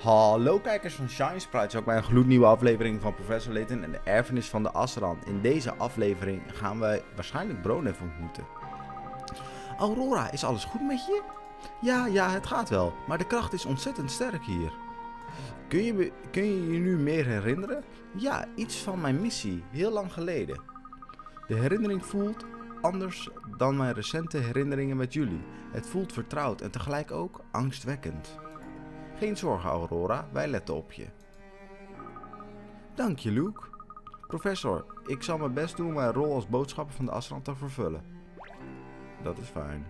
Hallo kijkers van ShineSprites, ook bij een gloednieuwe aflevering van Professor Layton en de erfenis van de Azran. In deze aflevering gaan wij waarschijnlijk Bronev ontmoeten. Aurora, is alles goed met je? Ja, het gaat wel, maar de kracht is ontzettend sterk hier. Kun je nu meer herinneren? Ja, iets van mijn missie, heel lang geleden. De herinnering voelt anders dan mijn recente herinneringen met jullie. Het voelt vertrouwd en tegelijk ook angstwekkend. Geen zorgen, Aurora, wij letten op je. Dank je, Luke. Professor, ik zal mijn best doen mijn rol als boodschapper van de Azran te vervullen. Dat is fijn.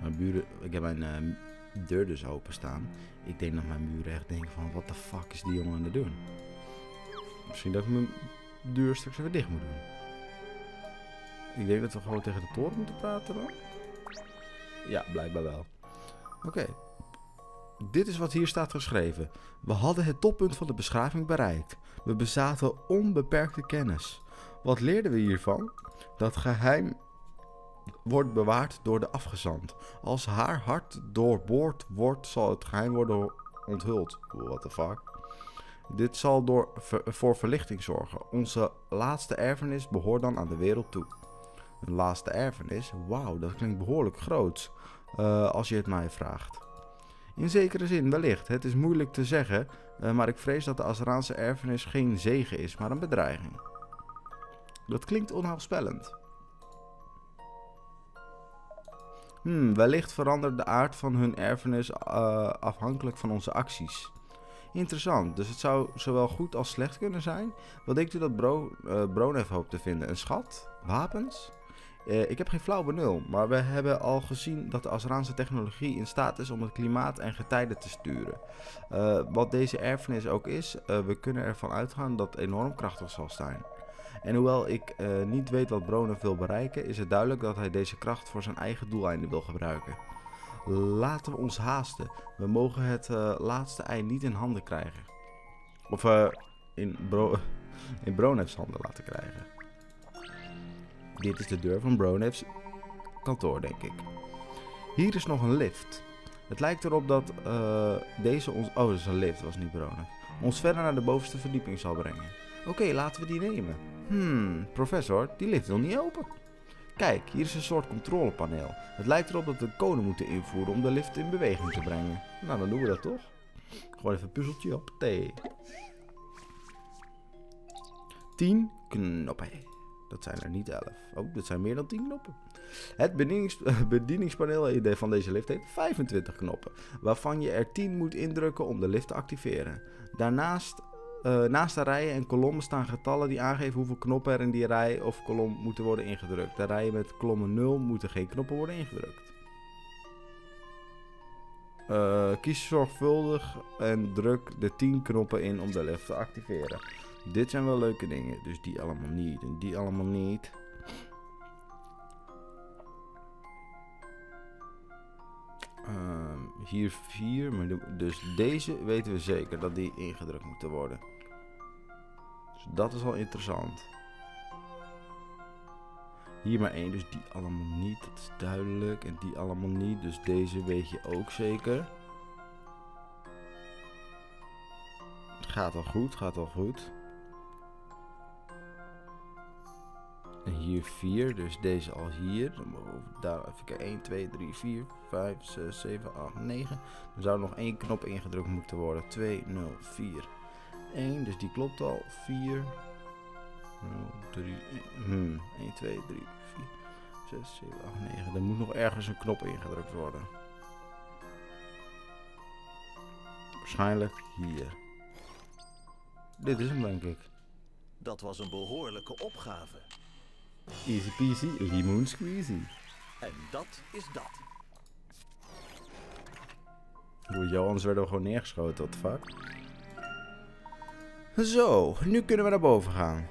Mijn buren, ik heb mijn deur dus openstaan. Ik denk dat mijn buren echt denken van, wat de fuck is die jongen aan het doen? Misschien dat ik mijn deur straks even dicht moet doen. Ik denk dat we gewoon tegen de toren moeten praten dan. Ja, blijkbaar wel. Oké. Dit is wat hier staat geschreven. We hadden het toppunt van de beschaving bereikt. We bezaten onbeperkte kennis. Wat leerden we hiervan? Dat geheim wordt bewaard door de afgezant. Als haar hart doorboord wordt, zal het geheim worden onthuld. What the fuck? Dit zal voor verlichting zorgen. Onze laatste erfenis behoort dan aan de wereld toe. Een laatste erfenis? Wauw, dat klinkt behoorlijk groot. Als je het mij vraagt. In zekere zin, wellicht. Het is moeilijk te zeggen, maar ik vrees dat de Azraanse erfenis geen zegen is, maar een bedreiging. Dat klinkt onheilspellend. Wellicht verandert de aard van hun erfenis afhankelijk van onze acties. Interessant, dus het zou zowel goed als slecht kunnen zijn. Wat denkt u dat Bronev hoopt te vinden? Een schat? Wapens? Ik heb geen flauw benul, maar we hebben al gezien dat de Azraanse technologie in staat is om het klimaat en getijden te sturen. Wat deze erfenis ook is, we kunnen ervan uitgaan dat het enorm krachtig zal zijn. En hoewel ik niet weet wat Bronev wil bereiken, is het duidelijk dat hij deze kracht voor zijn eigen doeleinden wil gebruiken. Laten we ons haasten. We mogen het laatste ei niet in handen krijgen. Of in Bronev's handen laten krijgen. Dit is de deur van Bronev's kantoor, denk ik. Hier is nog een lift. Het lijkt erop dat deze ons... Oh, dat is een lift, was niet Bronev. Ons verder naar de bovenste verdieping zal brengen. Oké, laten we die nemen. Professor, die lift wil niet open. Kijk, hier is een soort controlepaneel. Het lijkt erop dat we code moeten invoeren om de lift in beweging te brengen. Nou, dan doen we dat toch? Gewoon even een puzzeltje op. 10 knoppen. Dat zijn er niet 11. Oh, dat zijn meer dan 10 knoppen. Het bedieningspaneel van deze lift heeft 25 knoppen. Waarvan je er 10 moet indrukken om de lift te activeren. Daarnaast... naast de rijen en kolommen staan getallen die aangeven hoeveel knoppen er in die rij of kolom moeten worden ingedrukt. De rijen met kolommen 0 moeten geen knoppen worden ingedrukt. Kies zorgvuldig en druk de 10 knoppen in om de lift te activeren. Dit zijn wel leuke dingen, dus die allemaal niet en die allemaal niet. Hier 4, maar dus deze weten we zeker dat die ingedrukt moeten worden. Dus dat is al interessant. Hier maar 1, dus die allemaal niet, dat is duidelijk. En die allemaal niet, dus deze weet je ook zeker. Gaat al goed, gaat al goed. En hier 4, dus deze al hier. Dan daar even kijken. 1, 2, 3, 4, 5, 6, 7, 8, 9. Dan zou er nog 1 knop ingedrukt moeten worden. 2, 0, 4, 1. Dus die klopt al. 4, 0, 3, 1, 2, 3, 4, 6, 7, 8, 9. Er moet nog ergens een knop ingedrukt worden. Waarschijnlijk hier. Dit is hem, denk ik. Dat was een behoorlijke opgave. Easy peasy, lemon squeezy. En dat is dat. Anders werden we gewoon neergeschoten, wat fuck. Zo, nu kunnen we naar boven gaan.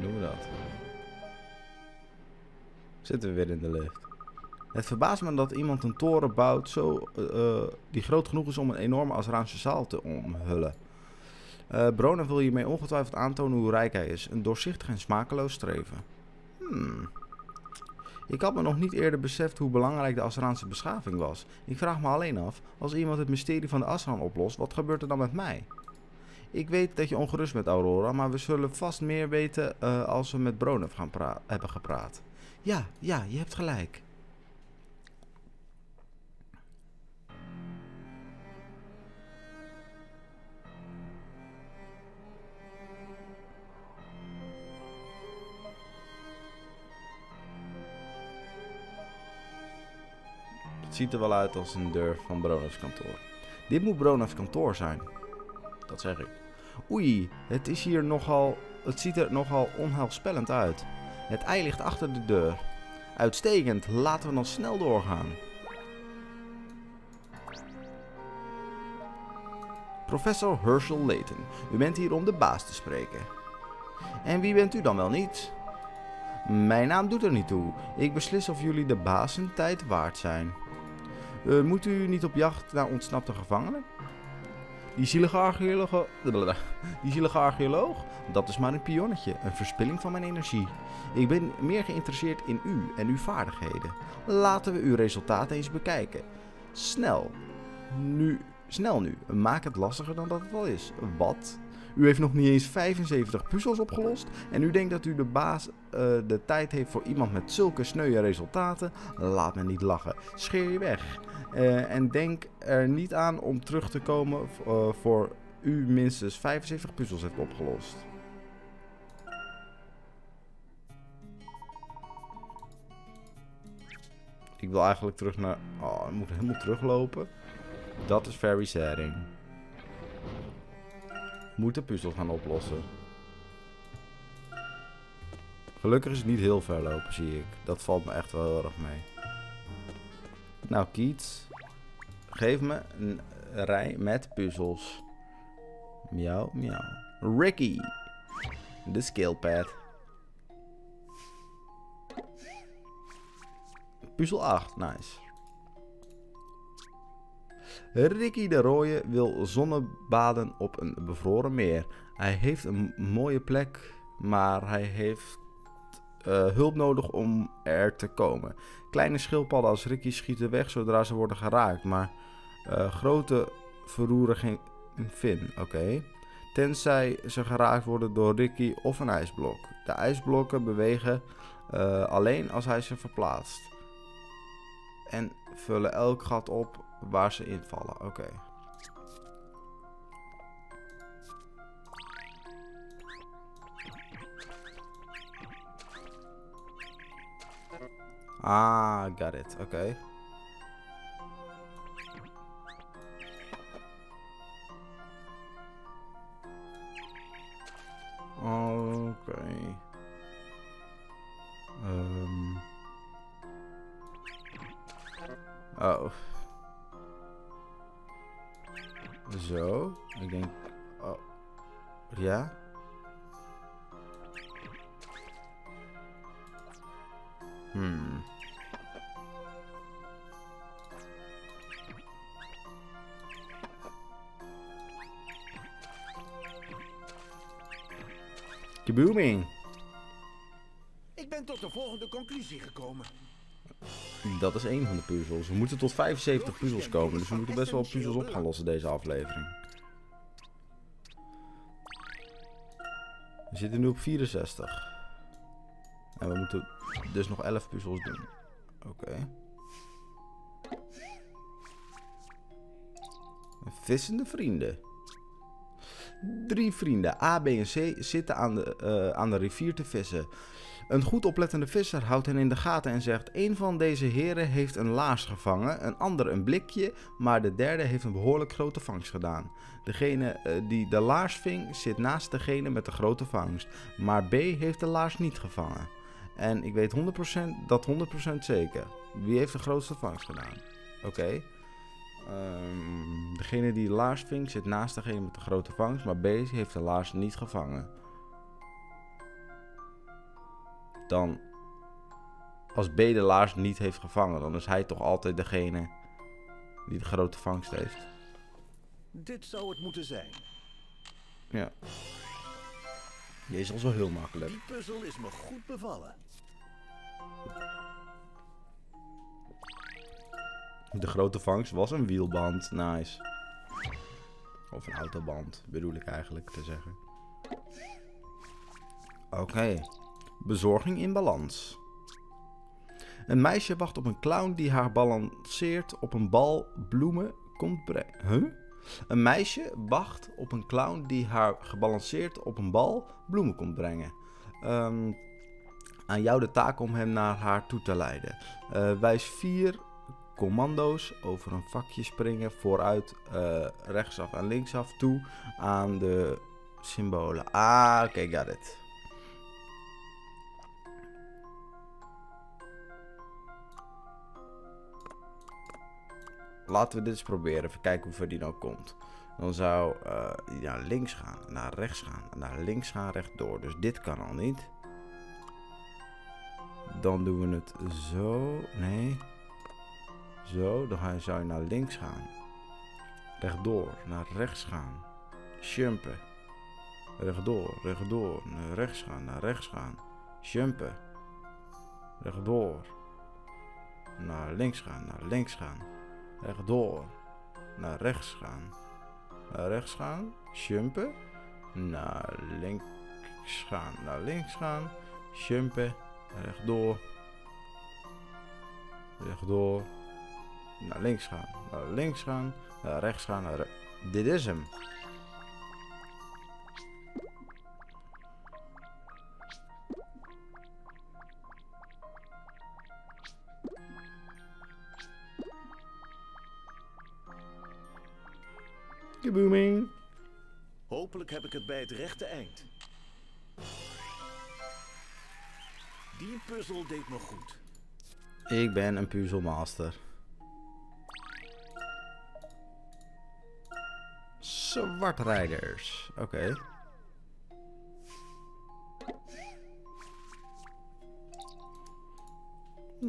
Doen we dat. Zitten we weer in de lift. Het verbaast me dat iemand een toren bouwt zo, die groot genoeg is om een enorme Azraanse zaal te omhullen. Bronev wil hiermee ongetwijfeld aantonen hoe rijk hij is. Een doorzichtig en smakeloos streven. Ik had me nog niet eerder beseft hoe belangrijk de Azraanse beschaving was. Ik vraag me alleen af, als iemand het mysterie van de Azran oplost, wat gebeurt er dan met mij? Ik weet dat je ongerust bent, Aurora, maar we zullen vast meer weten als we met Bronev hebben gepraat. Ja, je hebt gelijk. Het ziet er wel uit als een deur van Bronev's kantoor. Dit moet Bronev's kantoor zijn. Dat zeg ik. Oei, het ziet er nogal onheilspellend uit. Het ei ligt achter de deur. Uitstekend, laten we dan snel doorgaan. Professor Herschel Layton, u bent hier om de baas te spreken. En wie bent u dan wel niet? Mijn naam doet er niet toe. Ik beslis of jullie de baas hun tijd waard zijn. Moet u niet op jacht naar ontsnapte gevangenen? Die zielige archeoloog? Dat is maar een pionnetje, een verspilling van mijn energie. Ik ben meer geïnteresseerd in u en uw vaardigheden. Laten we uw resultaten eens bekijken. Snel nu. Maak het lastiger dan dat het al is. Wat? U heeft nog niet eens 75 puzzels opgelost en u denkt dat u de baas de tijd heeft voor iemand met zulke sneuwe resultaten? Laat me niet lachen. Scheer je weg. En denk er niet aan om terug te komen voor u minstens 75 puzzels heeft opgelost. Ik wil eigenlijk terug naar... Oh, ik moet helemaal teruglopen. Dat is very sad. Moet de puzzel gaan oplossen. Gelukkig is het niet heel ver lopen, zie ik. Dat valt me echt wel heel erg mee. Nou, Kiet. Geef me een rij met puzzels. Miauw, miauw. Ricky. De skillpad. Puzzel 8, nice. Ricky de Rooie wil zonnebaden op een bevroren meer. Hij heeft een mooie plek, maar hij heeft hulp nodig om er te komen. Kleine schildpadden als Ricky schieten weg zodra ze worden geraakt, maar grote verroeren geen vin. Oké. Tenzij ze geraakt worden door Ricky of een ijsblok. De ijsblokken bewegen alleen als hij ze verplaatst. En vullen elk gat op waar ze invallen. Oké. Ah, got it. Oké. Oké. Oh. Zo, ik denk... Oh. Ja? Kabooming! Ik ben tot de volgende conclusie gekomen. Dat is één van de puzzels. We moeten tot 75 puzzels komen, dus we moeten best wel puzzels op gaan lossen deze aflevering. We zitten nu op 64. En we moeten dus nog 11 puzzels doen. Oké. Vissende vrienden. 3 vrienden, A, B en C, zitten aan de rivier te vissen. Een goed oplettende visser houdt hen in de gaten en zegt: een van deze heren heeft een laars gevangen, een ander een blikje, maar de derde heeft een behoorlijk grote vangst gedaan. Degene die de laars ving zit naast degene met de grote vangst, maar B heeft de laars niet gevangen. En ik weet 100% zeker. Wie heeft de grootste vangst gedaan? Oké. Degene die de laars ving zit naast degene met de grote vangst, maar B heeft de laars niet gevangen. Dan, als B de laars niet heeft gevangen, dan is hij toch altijd degene die de grote vangst heeft. Dit zou het moeten zijn. Ja. Deze was wel heel makkelijk. Die puzzel is me goed bevallen. De grote vangst was een wielband. Nice. Of een autoband, bedoel ik eigenlijk te zeggen. Oké. Bezorging in balans. Een meisje wacht op een clown die haar balanceert op een bal bloemen komt brengen. Een meisje wacht op een clown die haar gebalanceerd op een bal bloemen komt brengen. Aan jou de taak om hem naar haar toe te leiden. Wijs 4 commando's over een vakje springen, vooruit, rechtsaf en linksaf toe aan de symbolen. Ah, oké, got it. Laten we dit eens proberen. Even kijken hoe ver die nou komt. Dan zou die naar links gaan. Naar rechts gaan. Naar links gaan, rechtdoor. Dus dit kan al niet. Dan doen we het zo. Nee. Zo. Dan zou je naar links gaan. Rechtdoor. Naar rechts gaan. Jumpen. Rechtdoor. Rechtdoor. Naar rechts gaan. Naar rechts gaan. Jumpen. Rechtdoor. Naar links gaan. Naar links gaan. Rechtdoor. Naar rechts gaan. Naar rechts gaan. Jumpen. Naar links gaan. Naar links gaan. Jumpen. Rechtdoor. Rechtdoor. Naar links gaan. Naar links gaan. Naar rechts gaan. Naar Dit is hem. Booming. Hopelijk heb ik het bij het rechte eind. Die puzzel deed me goed. Ik ben een puzzelmaster. Zwartrijders. Oké.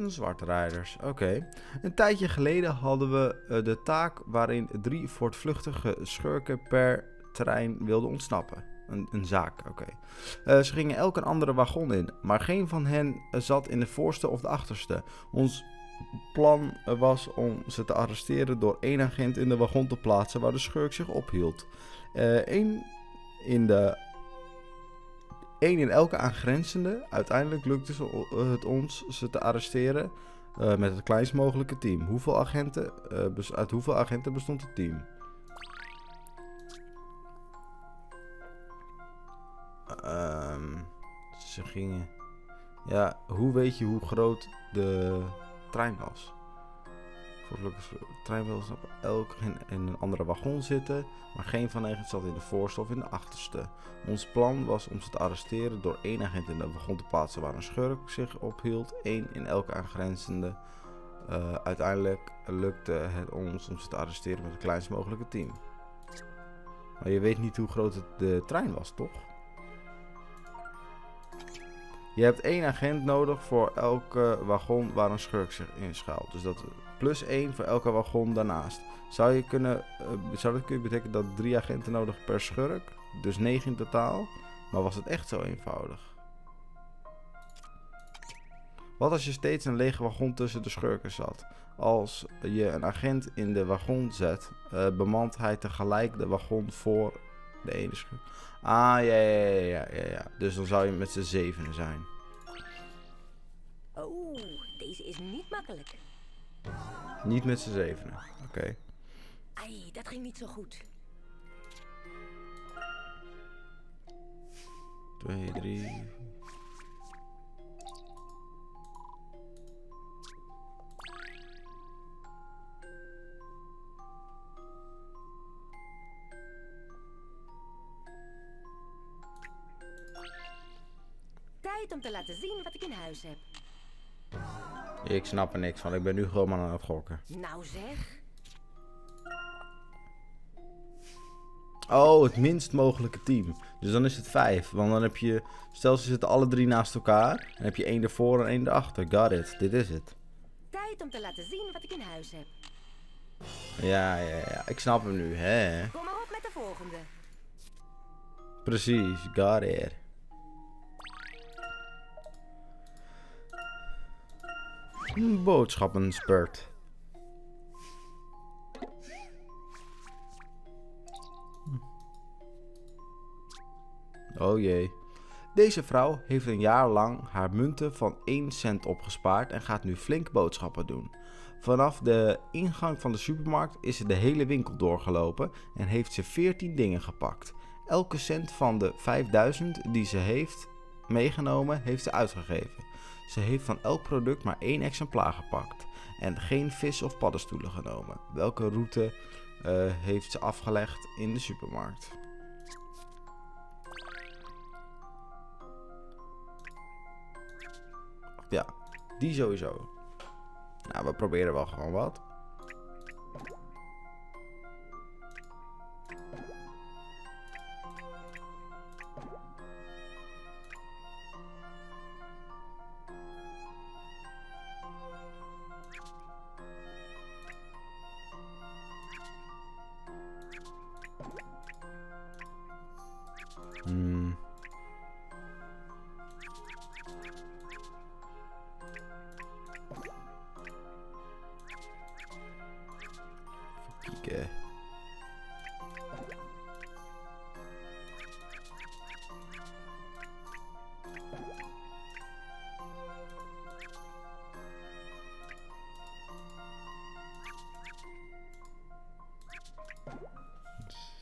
Zwartrijders, oké. Een tijdje geleden hadden we de taak waarin 3 voortvluchtige schurken per trein wilden ontsnappen. Een zaak, oké. Ze gingen elk een andere wagon in, maar geen van hen zat in de voorste of de achterste. Ons plan was om ze te arresteren door 1 agent in de wagon te plaatsen waar de schurk zich ophield. Eén in elke aangrenzende. Uiteindelijk lukte het ons ze te arresteren met het kleinst mogelijke team. Uit hoeveel agenten bestond het team? Ze gingen... Ja, hoe weet je hoe groot de trein was? Voorgelukkig de trein wilde op elk in een andere wagon zitten, maar geen van hen zat in de voorste of in de achterste. Ons plan was om ze te arresteren door 1 agent in de wagon te plaatsen waar een schurk zich ophield, 1 in elke aangrenzende. Uiteindelijk lukte het ons om ze te arresteren met het kleinst mogelijke team. Maar je weet niet hoe groot de trein was, toch? Je hebt 1 agent nodig voor elke wagon waar een schurk zich inschuilt. Dus dat plus 1 voor elke wagon daarnaast. Zou dat kunnen betekenen dat 3 agenten nodig per schurk? Dus 9 in totaal. Maar was het echt zo eenvoudig? Wat als je steeds een lege wagon tussen de schurken zat? Als je een agent in de wagon zet, bemant hij tegelijk de wagon voor de ene schurk. Ah, ja. Dus dan zou je met z'n 7 zijn. Oh, deze is niet makkelijk. Niet met z'n 7, oké. Ai, dat ging niet zo goed. 2, 3... Tijd om te laten zien wat ik in huis heb. Ik snap er niks van. Ik ben nu gewoon maar aan het gokken. Nou zeg. Oh, het minst mogelijke team. Dus dan is het 5. Want dan heb je... Stel, ze zitten alle 3 naast elkaar. Dan heb je 1 ervoor en 1 erachter. Got it. Dit is het. Tijd om te laten zien wat ik in huis heb. Ja. Ik snap hem nu, hè. Kom maar op met de volgende. Precies, got it. Boodschappenspurt. Oh jee. Deze vrouw heeft een jaar lang haar munten van 1 cent opgespaard en gaat nu flink boodschappen doen. Vanaf de ingang van de supermarkt is ze de hele winkel doorgelopen en heeft ze 14 dingen gepakt. Elke cent van de 5000 die ze heeft meegenomen, heeft ze uitgegeven. Ze heeft van elk product maar 1 exemplaar gepakt en geen vis of paddenstoelen genomen. Welke route heeft ze afgelegd in de supermarkt? Ja, die sowieso. Nou, we proberen wel gewoon wat.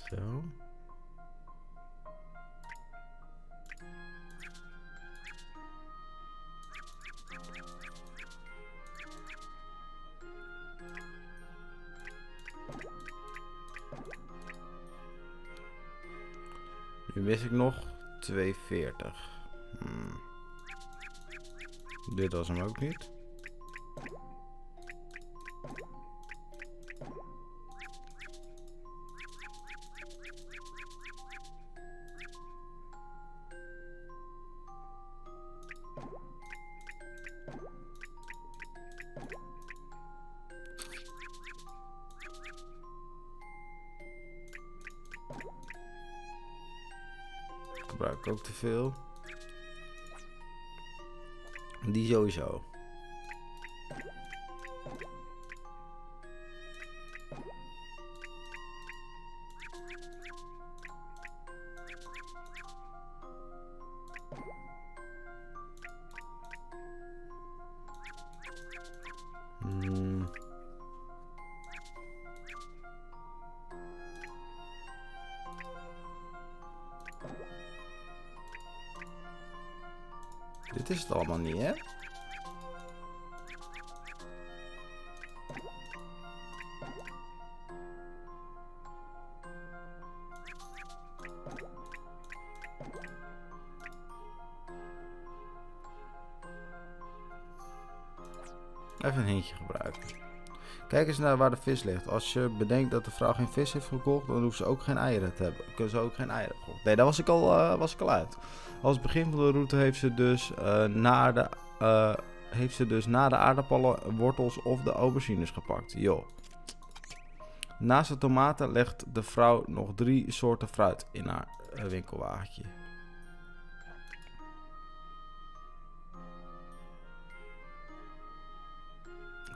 Zo. Nu mis ik nog 240. Dit was hem ook niet. Gebruik ook te veel. Die sowieso. Dit is het allemaal niet, hè? Even een hintje gebruiken. Kijk eens naar waar de vis ligt. Als je bedenkt dat de vrouw geen vis heeft gekocht, dan hoeft ze ook geen eieren te hebben. Kunnen ze ook geen eieren kopen. Nee, daar was ik al uit. Als begin van de route heeft ze dus na de aardappelen, wortels of de aubergines gepakt. Joh. Naast de tomaten legt de vrouw nog 3 soorten fruit in haar winkelwagentje.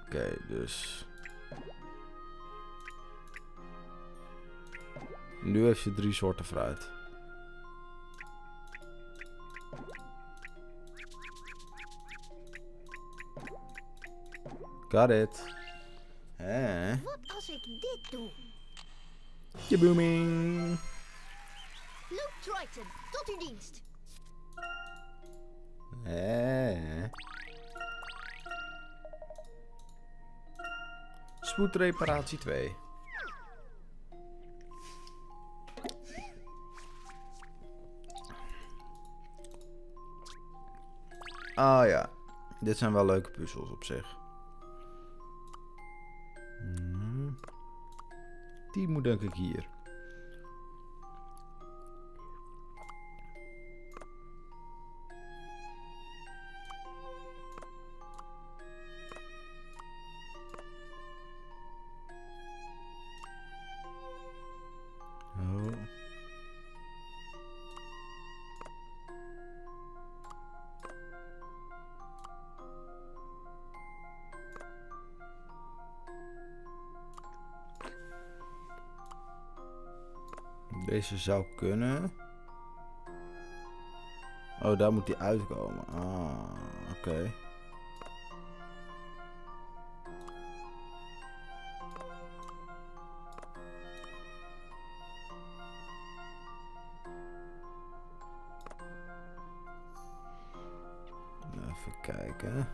Oké, dus... Nu heeft ze 3 soorten fruit. Got it. Wat als ik dit doe? Je booming. Luke Triton, tot uw dienst. Spoedreparatie 2. Ah ja, dit zijn wel leuke puzzels op zich. Die moet denk ik hier. Deze zou kunnen. Oh, daar moet die uitkomen. Ah, oké. Even kijken.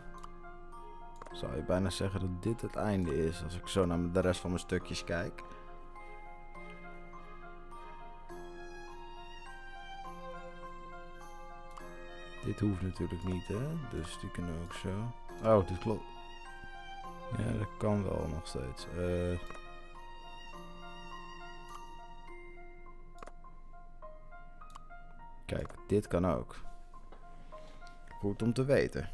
Zou je bijna zeggen dat dit het einde is, als ik zo naar de rest van mijn stukjes kijk. Dit hoeft natuurlijk niet, hè? Dus die kunnen we ook zo. Oh, dit klopt. Ja, dat kan wel nog steeds. Kijk, dit kan ook. Goed om te weten.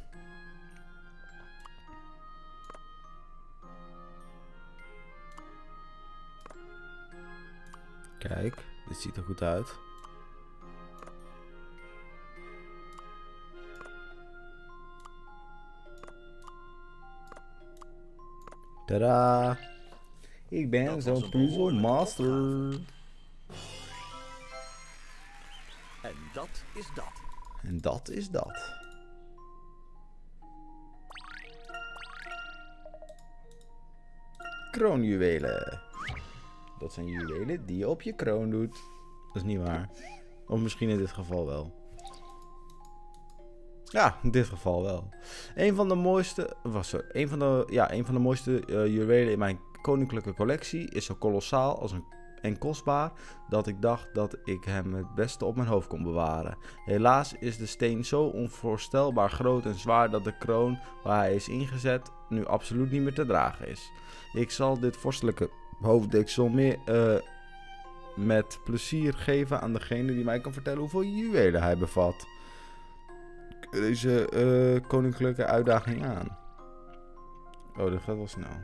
Kijk, dit ziet er goed uit. Tadaa! Ik ben zo'n puzzelmaster. En dat is dat. En dat is dat. Kroonjuwelen. Dat zijn juwelen die je op je kroon doet. Dat is niet waar. Of misschien in dit geval wel. Ja, in dit geval wel. Een van de mooiste juwelen in mijn koninklijke collectie is zo kolossaal en kostbaar dat ik dacht dat ik hem het beste op mijn hoofd kon bewaren. Helaas is de steen zo onvoorstelbaar groot en zwaar dat de kroon waar hij is ingezet nu absoluut niet meer te dragen is. Ik zal dit vorstelijke hoofddeksel meer met plezier geven aan degene die mij kan vertellen hoeveel juwelen hij bevat. Deze koninklijke uitdaging aan. Oh, dat gaat wel snel.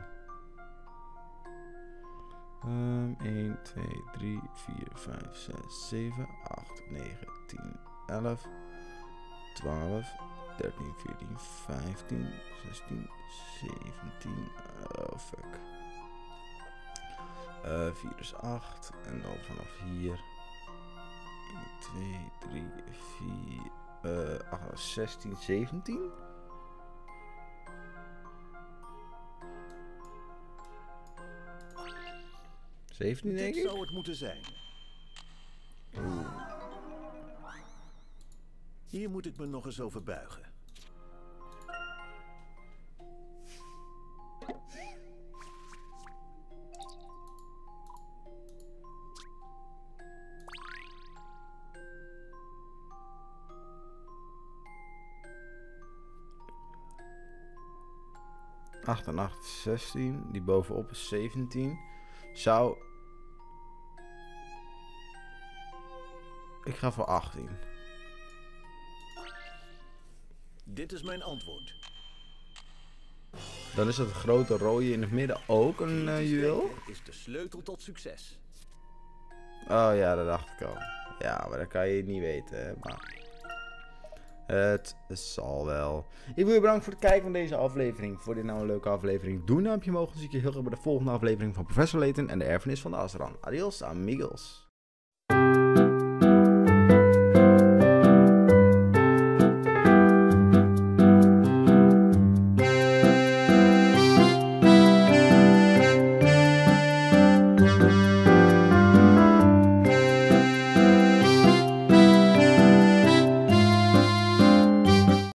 1, 2, 3, 4, 5, 6, 7, 8, 9, 10, 11, 12, 13, 14, 15, 16, 17. Oh, fuck. 4 is 8. En dan vanaf hier. 1, 2, 3, 4. 16, 17? Denk ik? Dit zou het moeten zijn. Hier moet ik me nog eens over buigen. En 8 is 16, die bovenop is 17. Zou... Ik ga voor 18. Dit is mijn antwoord. Dan is dat grote rode in het midden ook een juweel. Dit is de sleutel tot succes. Oh ja, dat dacht ik al. Ja, maar dat kan je niet weten, hè? Maar... het zal wel. Ik wil je bedanken voor het kijken van deze aflevering. Vond je dit nou een leuke aflevering? Doe een duimpje omhoog. Dan zie ik je heel graag bij de volgende aflevering van Professor Layton en de erfenis van de Azran. Adios, amigos.